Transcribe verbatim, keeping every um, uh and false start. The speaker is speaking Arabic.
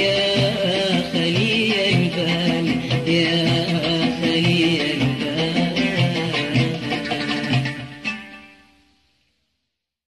يا